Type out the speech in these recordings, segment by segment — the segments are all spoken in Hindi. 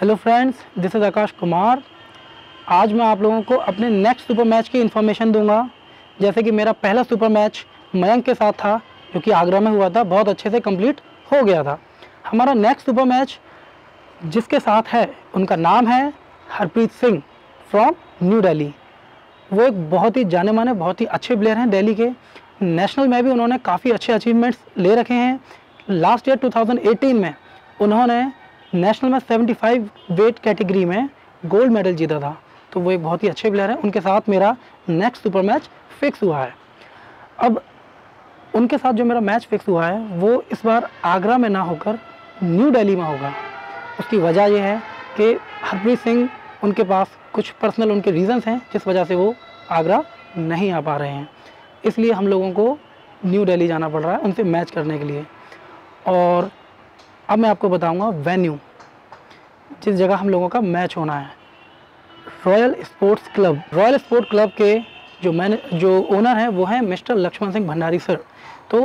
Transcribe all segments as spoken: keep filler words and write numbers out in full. Hello friends, this is Akash Kumar. आज मैं आप लोगों को अपने नेक्स्ट सुपर मैच की इन्फॉर्मेशन दूंगा। जैसे कि मेरा पहला सुपर मैच मयंक के साथ था जो कि आगरा में हुआ था, बहुत अच्छे से कंप्लीट हो गया था। हमारा नेक्स्ट सुपर मैच जिसके साथ है उनका नाम है हरप्रीत सिंह फ्रॉम न्यू दिल्ली। वो एक बहुत ही जाने माने बहुत ही अच्छे प्लेयर हैं दिल्ली के। नेशनल में भी उन्होंने काफ़ी अच्छे अचीवमेंट्स ले रखे हैं। Last year two thousand eighteen में उन्होंने नेशनल में सेवेंटी फाइव वेट कैटेगरी में गोल्ड मेडल जीता था। तो वो एक बहुत ही अच्छे प्लेयर हैं। उनके साथ मेरा नेक्स्ट सुपर मैच फिक्स हुआ है। अब उनके साथ जो मेरा मैच फिक्स हुआ है वो इस बार आगरा में ना होकर न्यू दिल्ली में होगा। उसकी वजह यह है कि हरप्रीत सिंह, उनके पास कुछ पर्सनल उनके रीज़न्स हैं जिस वजह से वो आगरा नहीं आ पा रहे हैं, इसलिए हम लोगों को न्यू दिल्ली जाना पड़ रहा है उनसे मैच करने के लिए। और अब मैं आपको बताऊंगा वेन्यू जिस जगह हम लोगों का मैच होना है। Royal sports club, royal sport club के जो मैंने जो ओनर हैं वो हैं मिस्टर लक्ष्मण सिंह भंडारी सर। तो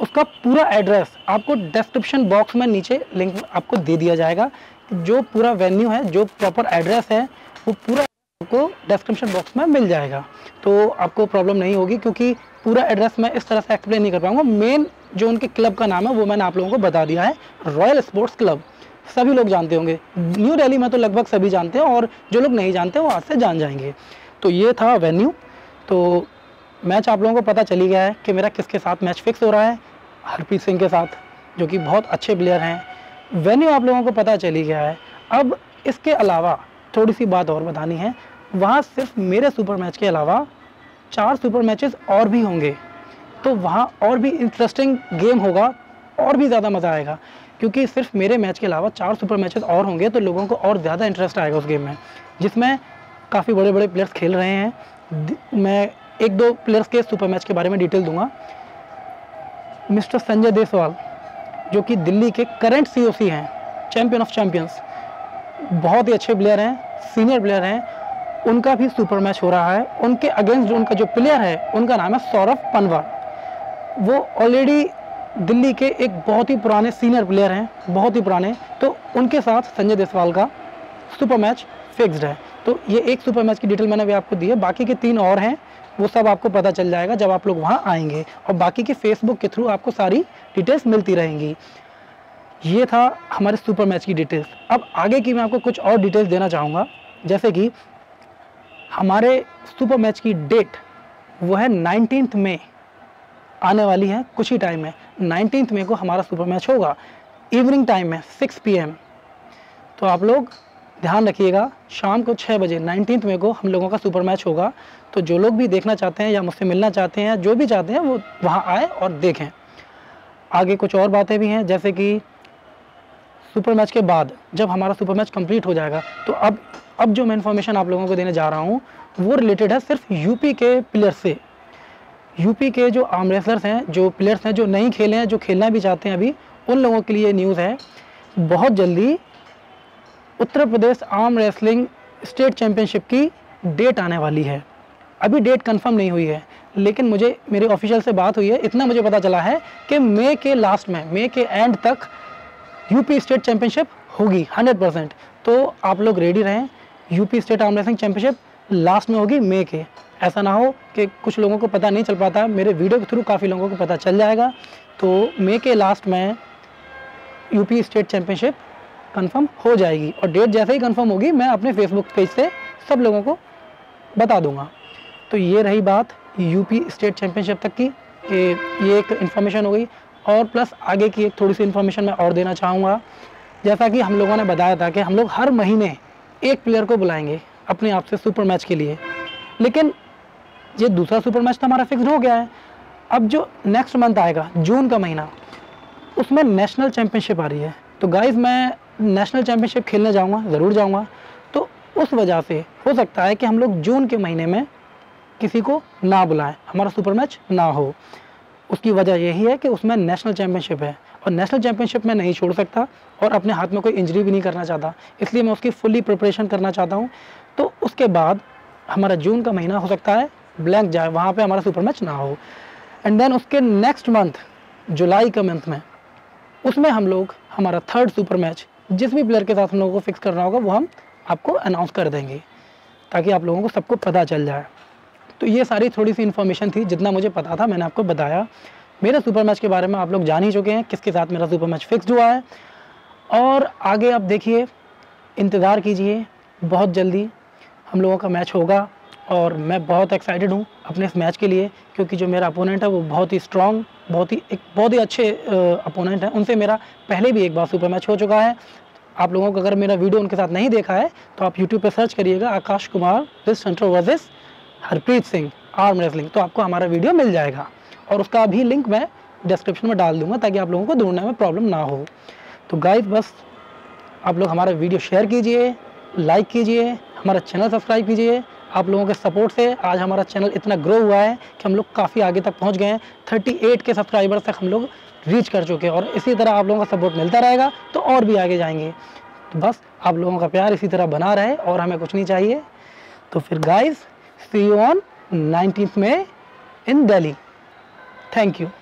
उसका पूरा एड्रेस आपको डिस्क्रिप्शन बॉक्स में नीचे लिंक आपको दे दिया जाएगा। जो पूरा वेन्यू है, जो प्रॉपर एड्रेस है, वो पूरा आपको डिस्क्रिप्शन बॉक्स में मिल जाएगा। तो आपको प्रॉब्लम नहीं होगी क्योंकि पूरा एड्रेस मैं इस तरह से एक्सप्लेन नहीं कर पाऊंगा। मेन जो उनके क्लब का नाम है वो मैंने आप लोगों को बता दिया है, रॉयल स्पोर्ट्स क्लब। सभी लोग जानते होंगे, न्यू दिल्ली में तो लगभग सभी जानते हैं और जो लोग नहीं जानते वो आज से जान जाएंगे। तो ये था वेन्यू। तो मैच आप लोगों को पता चली गया है कि मेरा किसके साथ मैच फिक्स हो रहा है, हरप्रीत सिंह के साथ, जो कि बहुत अच्छे प्लेयर हैं। वेन्यू आप लोगों को पता चली गया है। अब इसके अलावा थोड़ी सी बात और बतानी है। वहाँ सिर्फ मेरे सुपर मैच के अलावा चार सुपर मैचेस और भी होंगे, तो वहाँ और भी इंटरेस्टिंग गेम होगा और भी ज़्यादा मज़ा आएगा क्योंकि सिर्फ मेरे मैच के अलावा चार सुपर मैचेस और होंगे। तो लोगों को और ज़्यादा इंटरेस्ट आएगा उस गेम में, जिसमें काफ़ी बड़े बड़े प्लेयर्स खेल रहे हैं। मैं एक दो प्लेयर्स के सुपर मैच के बारे में डिटेल दूंगा। मिस्टर संजय देशवाल जो कि दिल्ली के करेंट सी ओ सी हैं, चैम्पियन ऑफ चैम्पियंस, बहुत ही अच्छे प्लेयर हैं, सीनियर प्लेयर हैं। उनका भी सुपर मैच हो रहा है। उनके अगेंस्ट उनका जो प्लेयर है उनका नाम है सौरव पनवार। वो ऑलरेडी दिल्ली के एक बहुत ही पुराने सीनियर प्लेयर हैं, बहुत ही पुराने। तो उनके साथ संजय देशवाल का सुपर मैच फिक्स्ड है। तो ये एक सुपर मैच की डिटेल मैंने भी आपको दी है। बाकी के तीन और हैं, वो सब आपको पता चल जाएगा जब आप लोग वहाँ आएंगे। और बाकी के फेसबुक के थ्रू आपको सारी डिटेल्स मिलती रहेंगी। ये था हमारे सुपर मैच की डिटेल्स। अब आगे की मैं आपको कुछ और डिटेल्स देना चाहूँगा। जैसे कि हमारे सुपर मैच की डेट वो है नाइनटीन्थ मई, आने वाली है कुछ ही टाइम में। नाइनटीन्थ मई को हमारा सुपर मैच होगा इवनिंग टाइम में सिक्स पी एम। तो आप लोग ध्यान रखिएगा, शाम को छः बजे नाइनटीन्थ मई को हम लोगों का सुपर मैच होगा। तो जो लोग भी देखना चाहते हैं या मुझसे मिलना चाहते हैं, जो भी चाहते हैं, वो वहाँ आए और देखें। आगे कुछ और बातें भी हैं, जैसे कि सुपर मैच के बाद जब हमारा सुपर मैच कंप्लीट हो जाएगा तो अब अब जो मैं इन्फॉर्मेशन आप लोगों को देने जा रहा हूँ वो रिलेटेड है सिर्फ यूपी के प्लेयर से। यूपी के जो आर्म रेसलर्स हैं, जो प्लेयर्स हैं, जो नहीं खेले हैं, जो खेलना भी चाहते हैं अभी, उन लोगों के लिए न्यूज़ है। बहुत जल्दी Uttar Pradesh arm wrestling state championship की डेट आने वाली है। अभी डेट कंफर्म नहीं हुई है, लेकिन मुझे मेरे ऑफिशियल से बात हुई है, इतना मुझे पता चला है कि मई के लास्ट में, मई के एंड तक यूपी स्टेट चैम्पियनशिप होगी हंड्रेड परसेंट। तो आप लोग रेडी रहें। UP state arm wrestling championship last में होगी मई के। ऐसा ना हो कि कुछ लोगों को पता नहीं चल पाता, मेरे वीडियो के थ्रू काफ़ी लोगों को पता चल जाएगा। तो मई के लास्ट में यूपी स्टेट चैम्पियनशिप कंफर्म हो जाएगी और डेट जैसे ही कंफर्म होगी मैं अपने फेसबुक पेज से सब लोगों को बता दूंगा। तो ये रही बात यूपी स्टेट चैम्पियनशिप तक की, ये एक इन्फॉर्मेशन हो गई। और प्लस आगे की एक थोड़ी सी इन्फॉर्मेशन मैं और देना चाहूँगा। जैसा कि हम लोगों ने बताया था कि हम लोग हर महीने एक प्लेयर को बुलाएंगे अपने आप से सुपर मैच के लिए, लेकिन ये दूसरा सुपर मैच तो हमारा फिक्स हो गया है। अब जो नेक्स्ट मंथ आएगा, जून का महीना, उसमें नेशनल चैम्पियनशिप आ रही है। तो गाइस मैं नेशनल चैम्पियनशिप खेलने जाऊंगा, ज़रूर जाऊंगा। तो उस वजह से हो सकता है कि हम लोग जून के महीने में किसी को ना बुलाएं, हमारा सुपर मैच ना हो। उसकी वजह यही है कि उसमें नेशनल चैम्पियनशिप है और नेशनल चैम्पियनशिप मैं नहीं छोड़ सकता और अपने हाथ में कोई इंजरी भी नहीं करना चाहता, इसलिए मैं उसकी फुल्ली प्रिपरेशन करना चाहता हूँ। तो उसके बाद हमारा जून का महीना हो सकता है ब्लैंक जाए, वहाँ पे हमारा सुपर मैच ना हो। एंड देन उसके नेक्स्ट मंथ जुलाई का मंथ में, उसमें हम लोग हमारा थर्ड सुपर मैच जिस भी प्लेयर के साथ हम लोगों को फिक्स करना होगा वो हम आपको अनाउंस कर देंगे ताकि आप लोगों को सबको पता चल जाए। तो ये सारी थोड़ी सी इन्फॉर्मेशन थी, जितना मुझे पता था मैंने आपको बताया। मेरे सुपर मैच के बारे में आप लोग जान ही चुके हैं किसके साथ मेरा सुपर मैच फिक्स हुआ है, और आगे आप देखिए, इंतज़ार कीजिए, बहुत जल्दी हम लोगों का मैच होगा और मैं बहुत एक्साइटेड हूँ अपने इस मैच के लिए, क्योंकि जो मेरा अपोनेंट है वो बहुत ही स्ट्रॉन्ग, बहुत ही एक बहुत ही अच्छे अपोनेंट हैं। उनसे मेरा पहले भी एक बार सुपर मैच हो चुका है। आप लोगों को अगर मेरा वीडियो उनके साथ नहीं देखा है तो आप यूट्यूब पर सर्च करिएगा Akash Kumar wrist center versus Harpreet Singh arm wrestling, तो आपको हमारा वीडियो मिल जाएगा और उसका भी लिंक मैं डिस्क्रिप्शन में डाल दूँगा ताकि आप लोगों को ढूंढने में प्रॉब्लम ना हो। तो गाइस बस आप लोग हमारा वीडियो शेयर कीजिए, लाइक कीजिए, हमारा चैनल सब्सक्राइब कीजिए। आप लोगों के सपोर्ट से आज हमारा चैनल इतना ग्रो हुआ है कि हम लोग काफ़ी आगे तक पहुंच गए हैं, अड़तीस के सब्सक्राइबर्स तक हम लोग रीच कर चुके हैं, और इसी तरह आप लोगों का सपोर्ट मिलता रहेगा तो और भी आगे जाएंगे। तो बस आप लोगों का प्यार इसी तरह बना रहे और हमें कुछ नहीं चाहिए। तो फिर guys, see you on nineteenth May in Delhi. Thank you.